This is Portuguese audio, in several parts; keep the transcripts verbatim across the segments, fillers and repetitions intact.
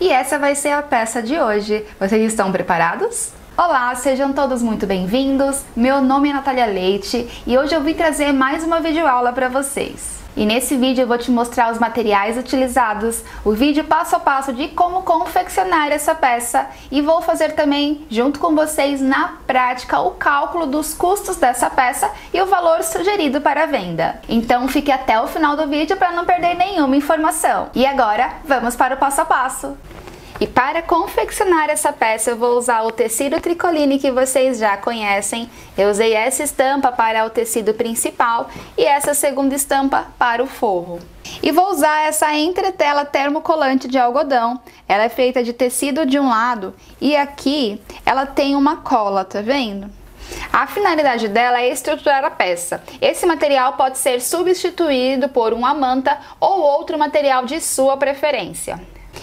E essa vai ser a peça de hoje. Vocês estão preparados? Olá, sejam todos muito bem-vindos. Meu nome é Natália Leite e hoje eu vim trazer mais uma videoaula para vocês. E nesse vídeo eu vou te mostrar os materiais utilizados, o vídeo passo a passo de como confeccionar essa peça e vou fazer também, junto com vocês na prática, o cálculo dos custos dessa peça e o valor sugerido para a venda. Então fique até o final do vídeo para não perder nenhuma informação. E agora, vamos para o passo a passo! E para confeccionar essa peça eu vou usar o tecido tricoline que vocês já conhecem. Eu usei essa estampa para o tecido principal e essa segunda estampa para o forro. E vou usar essa entretela termocolante de algodão. Ela é feita de tecido de um lado e aqui ela tem uma cola, tá vendo? A finalidade dela é estruturar a peça. Esse material pode ser substituído por uma manta ou outro material de sua preferência.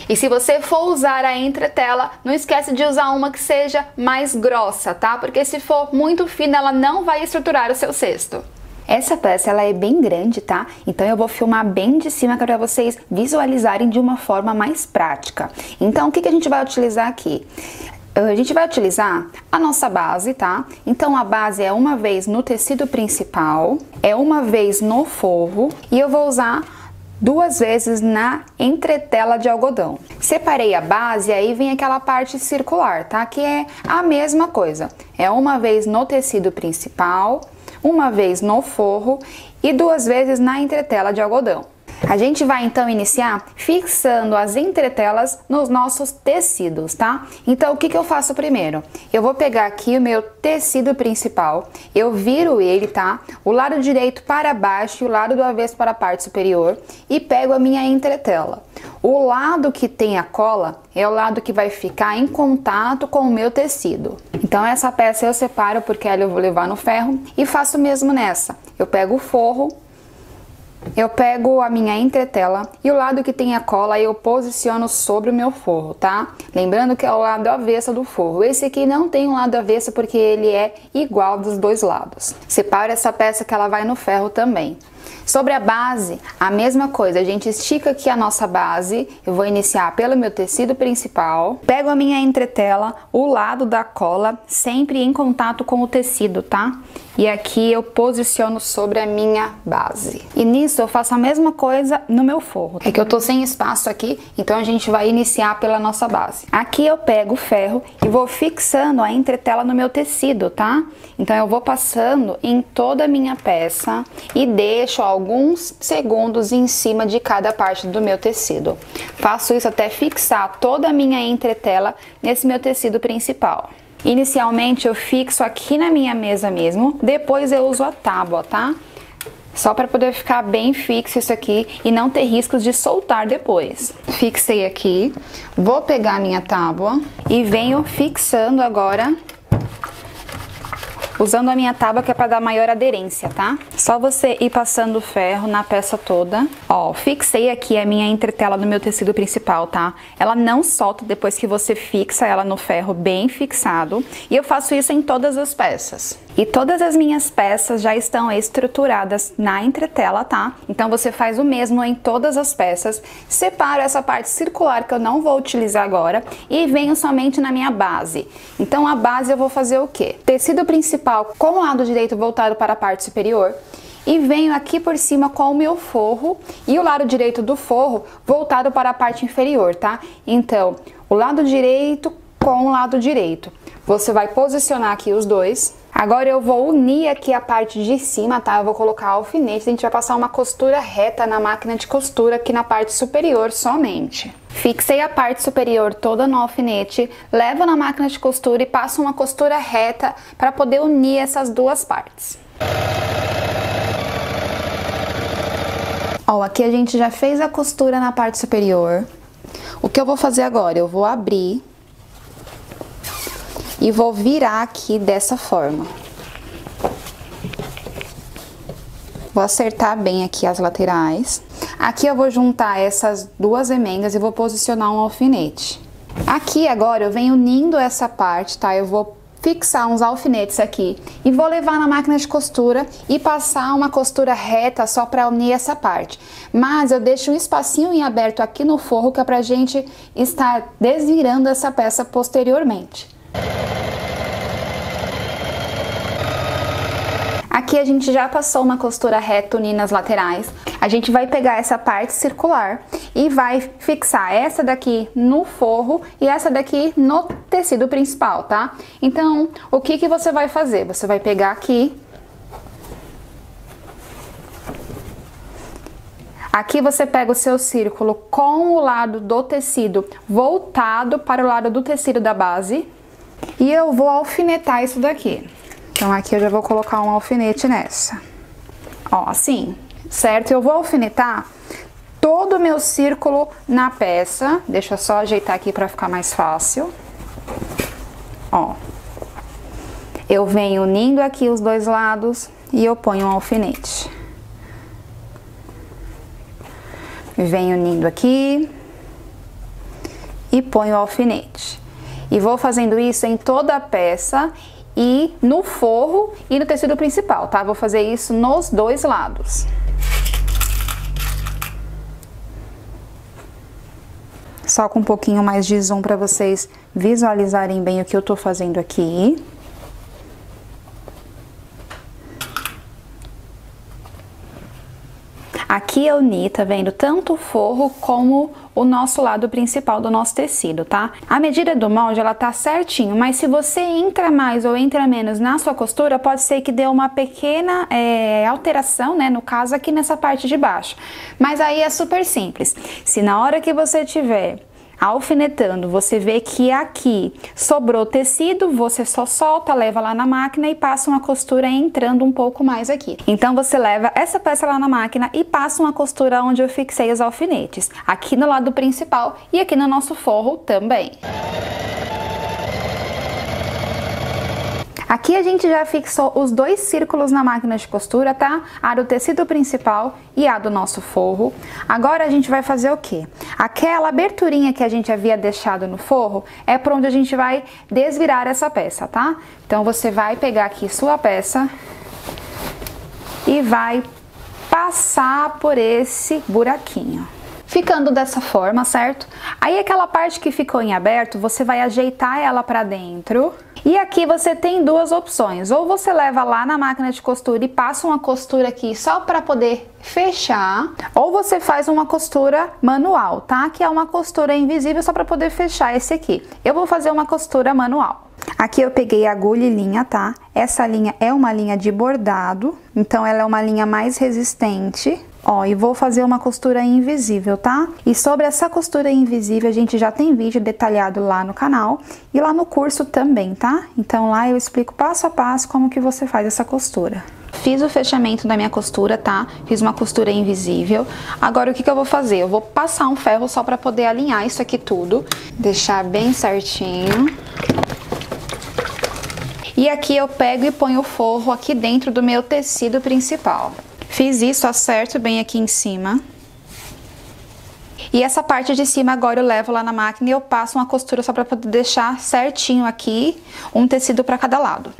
E se você for usar a entretela, não esquece de usar uma que seja mais grossa, tá? Porque se for muito fina, ela não vai estruturar o seu cesto. Essa peça, ela é bem grande, tá? Então eu vou filmar bem de cima, que é para vocês visualizarem de uma forma mais prática. Então, o que que a gente vai utilizar aqui? A gente vai utilizar a nossa base, tá? Então a base é uma vez no tecido principal, é uma vez no forro, e eu vou usar duas vezes na entretela de algodão. Separei a base, aí vem aquela parte circular, tá? Que é a mesma coisa. É uma vez no tecido principal, uma vez no forro e duas vezes na entretela de algodão. A gente vai então iniciar fixando as entretelas nos nossos tecidos, tá? Então o que que eu faço primeiro? Eu vou pegar aqui o meu tecido principal, eu viro ele, tá? O lado direito para baixo e o lado do avesso para a parte superior e pego a minha entretela. O lado que tem a cola é o lado que vai ficar em contato com o meu tecido. Então essa peça eu separo porque ela eu vou levar no ferro e faço o mesmo nessa. Eu pego o forro, eu pego a minha entretela e o lado que tem a cola eu posiciono sobre o meu forro, tá? Lembrando que é o lado avesso do forro. Esse aqui não tem um lado avesso porque ele é igual dos dois lados. Separo essa peça que ela vai no ferro também. Sobre a base, a mesma coisa. A gente estica aqui a nossa base. Eu vou iniciar pelo meu tecido principal. Pego a minha entretela, o lado da cola, sempre em contato com o tecido, tá? E aqui eu posiciono sobre a minha base. E nisso eu faço a mesma coisa no meu forro. É que eu tô sem espaço aqui, então a gente vai iniciar pela nossa base. Aqui eu pego o ferro e vou fixando a entretela no meu tecido, tá? Então eu vou passando em toda a minha peça e deixo alguns segundos em cima de cada parte do meu tecido. Faço isso até fixar toda a minha entretela nesse meu tecido principal. Inicialmente eu fixo aqui na minha mesa mesmo, depois eu uso a tábua, tá? Só para poder ficar bem fixo isso aqui e não ter riscos de soltar depois. Fixei aqui, vou pegar a minha tábua e venho fixando agora, usando a minha tábua que é para dar maior aderência, tá? Só você ir passando o ferro na peça toda. Ó, fixei aqui a minha entretela do meu tecido principal, tá? Ela não solta depois que você fixa ela no ferro bem fixado. E eu faço isso em todas as peças. E todas as minhas peças já estão estruturadas na entretela, tá? Então você faz o mesmo em todas as peças. Separo essa parte circular que eu não vou utilizar agora e venho somente na minha base. Então a base eu vou fazer o quê? Tecido principal com o lado direito voltado para a parte superior e venho aqui por cima com o meu forro e o lado direito do forro voltado para a parte inferior, tá? Então, o lado direito com o lado direito. Você vai posicionar aqui os dois. Agora eu vou unir aqui a parte de cima, tá? Eu vou colocar alfinete, a gente vai passar uma costura reta na máquina de costura aqui na parte superior somente. Fixei a parte superior toda no alfinete, levo na máquina de costura e passo uma costura reta para poder unir essas duas partes. Ó, aqui a gente já fez a costura na parte superior. O que eu vou fazer agora? Eu vou abrir e vou virar aqui dessa forma. Vou acertar bem aqui as laterais. Aqui eu vou juntar essas duas emendas e vou posicionar um alfinete. Aqui agora eu venho unindo essa parte, tá? Eu vou fixar uns alfinetes aqui e vou levar na máquina de costura e passar uma costura reta só para unir essa parte. Mas eu deixo um espacinho em aberto aqui no forro que é pra gente estar desvirando essa peça posteriormente. Aqui a gente já passou uma costura reta unindo as laterais. A gente vai pegar essa parte circular e vai fixar essa daqui no forro e essa daqui no tecido principal, tá? Então, o que que você vai fazer? Você vai pegar aqui. Aqui você pega o seu círculo com o lado do tecido voltado para o lado do tecido da base. E eu vou alfinetar isso daqui. Então, aqui eu já vou colocar um alfinete nessa. Ó, assim, certo? Eu vou alfinetar todo o meu círculo na peça. Deixa eu só ajeitar aqui pra ficar mais fácil. Ó. Eu venho unindo aqui os dois lados e eu ponho um alfinete. Venho unindo aqui e ponho o alfinete. E vou fazendo isso em toda a peça e no forro e no tecido principal, tá? Vou fazer isso nos dois lados. Só com um pouquinho mais de zoom para vocês visualizarem bem o que eu tô fazendo aqui. Aqui eu uni, tá vendo? Tanto o forro como o nosso lado principal do nosso tecido, tá? A medida do molde, ela tá certinho, mas se você entra mais ou entra menos na sua costura, pode ser que dê uma pequena é, alteração, né? No caso, aqui nessa parte de baixo. Mas aí é super simples. Se na hora que você tiver alfinetando, você vê que aqui sobrou tecido, você só solta, leva lá na máquina e passa uma costura entrando um pouco mais aqui. Então você leva essa peça lá na máquina e passa uma costura onde eu fixei os alfinetes, aqui no lado principal e aqui no nosso forro também. Aqui a gente já fixou os dois círculos na máquina de costura, tá? A do tecido principal e a do nosso forro. Agora a gente vai fazer o quê? Aquela aberturinha que a gente havia deixado no forro é por onde a gente vai desvirar essa peça, tá? Então você vai pegar aqui sua peça e vai passar por esse buraquinho. Ficando dessa forma, certo? Aí aquela parte que ficou em aberto, você vai ajeitar ela pra dentro. E aqui você tem duas opções, ou você leva lá na máquina de costura e passa uma costura aqui só para poder fechar, ou você faz uma costura manual, tá? Que é uma costura invisível só para poder fechar esse aqui. Eu vou fazer uma costura manual. Aqui eu peguei agulha e linha, tá? Essa linha é uma linha de bordado, então ela é uma linha mais resistente. Ó, e vou fazer uma costura invisível, tá? E sobre essa costura invisível, a gente já tem vídeo detalhado lá no canal e lá no curso também, tá? Então lá eu explico passo a passo como que você faz essa costura. Fiz o fechamento da minha costura, tá? Fiz uma costura invisível. Agora o que que eu vou fazer? Eu vou passar um ferro só pra poder alinhar isso aqui tudo. Deixar bem certinho. E aqui eu pego e ponho o forro aqui dentro do meu tecido principal. Fiz isso, acerto bem aqui em cima. E essa parte de cima agora eu levo lá na máquina e eu passo uma costura só para poder deixar certinho aqui, um tecido para cada lado.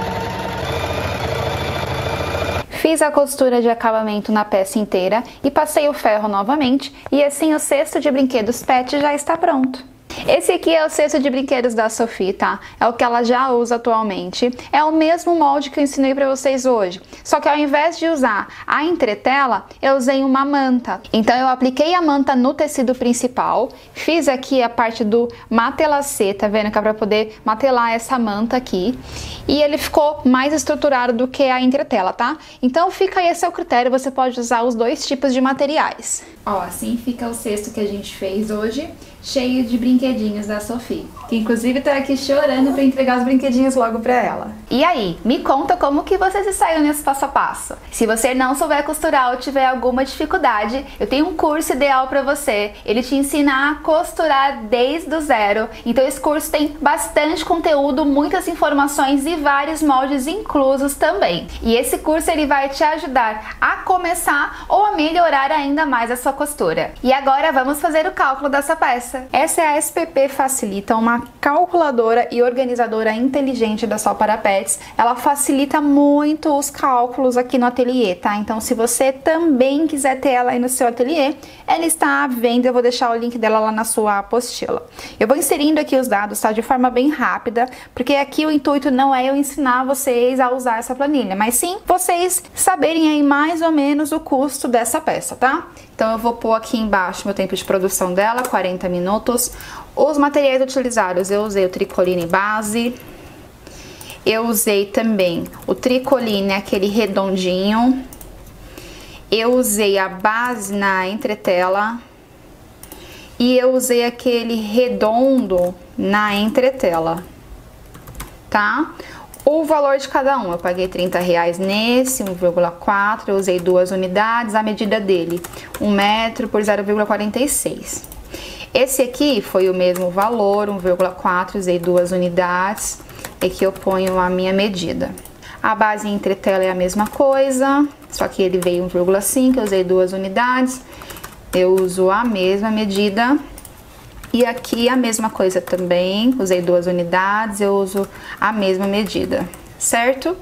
Fiz a costura de acabamento na peça inteira e passei o ferro novamente e assim o cesto de brinquedos pet já está pronto. Esse aqui é o cesto de brinquedos da Sophie, tá? É o que ela já usa atualmente. É o mesmo molde que eu ensinei pra vocês hoje. Só que ao invés de usar a entretela, eu usei uma manta. Então eu apliquei a manta no tecido principal. Fiz aqui a parte do matelacê, tá vendo? Que é pra poder matelar essa manta aqui. E ele ficou mais estruturado do que a entretela, tá? Então fica aí a seu critério, você pode usar os dois tipos de materiais. Ó, assim fica o cesto que a gente fez hoje, cheio de brinquedinhos da Sophie, que inclusive tá aqui chorando pra entregar os brinquedinhos logo pra ela. E aí, me conta como que você se saiu nesse passo a passo. Se você não souber costurar ou tiver alguma dificuldade, eu tenho um curso ideal pra você. Ele te ensina a costurar desde o zero. Então esse curso tem bastante conteúdo, muitas informações e vários moldes inclusos também. E esse curso ele vai te ajudar a começar ou a melhorar ainda mais a sua costura. E agora vamos fazer o cálculo dessa peça. essa? Essa é a S P P Facilita, uma calculadora e organizadora inteligente da Só para Pets. Ela facilita muito os cálculos aqui no ateliê, tá? Então, se você também quiser ter ela aí no seu ateliê, ela está à venda. Eu vou deixar o link dela lá na sua apostila. Eu vou inserindo aqui os dados, tá? De forma bem rápida, porque aqui o intuito não é eu ensinar vocês a usar essa planilha, mas sim vocês saberem aí mais ou menos o custo dessa peça, tá? Então, eu vou pôr aqui embaixo meu tempo de produção dela, quarenta minutos. Os materiais utilizados, eu usei o tricoline base. Eu usei também o tricoline, aquele redondinho. Eu usei a base na entretela. E eu usei aquele redondo na entretela, tá? O valor de cada um, eu paguei trinta reais nesse, um vírgula quatro, eu usei duas unidades, a medida dele, um metro por zero vírgula quarenta e seis. Esse aqui foi o mesmo valor, um vírgula quatro, usei duas unidades, aqui eu ponho a minha medida. A base entretela é a mesma coisa, só que ele veio um vírgula cinco, eu usei duas unidades, eu uso a mesma medida. E aqui a mesma coisa também, usei duas unidades, eu uso a mesma medida, certo?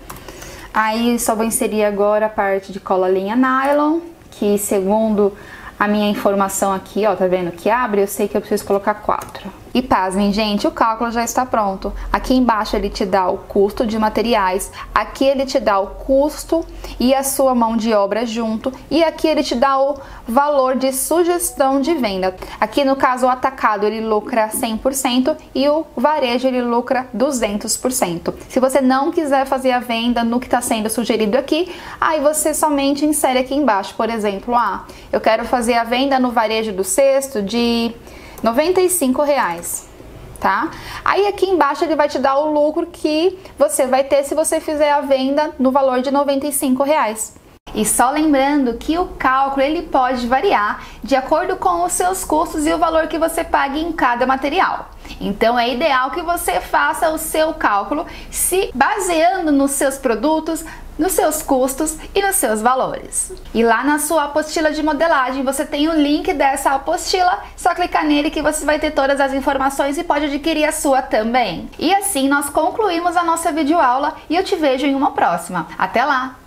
Aí só vou inserir agora a parte de cola linha nylon, que segundo a minha informação aqui, ó, tá vendo que abre? Eu sei que eu preciso colocar quatro. E pasmem, gente, o cálculo já está pronto. Aqui embaixo ele te dá o custo de materiais, aqui ele te dá o custo e a sua mão de obra junto, e aqui ele te dá o valor de sugestão de venda. Aqui no caso o atacado ele lucra cem por cento e o varejo ele lucra duzentos por cento. Se você não quiser fazer a venda no que está sendo sugerido aqui, aí você somente insere aqui embaixo, por exemplo, ah, eu quero fazer a venda no varejo do cesto de noventa e cinco reais, tá? Aí aqui embaixo ele vai te dar o lucro que você vai ter se você fizer a venda no valor de noventa e cinco reais. E só lembrando que o cálculo ele pode variar de acordo com os seus custos e o valor que você pague em cada material. Então é ideal que você faça o seu cálculo se baseando nos seus produtos, nos seus custos e nos seus valores. E lá na sua apostila de modelagem você tem o link dessa apostila, só clicar nele que você vai ter todas as informações e pode adquirir a sua também. E assim nós concluímos a nossa videoaula e eu te vejo em uma próxima. Até lá!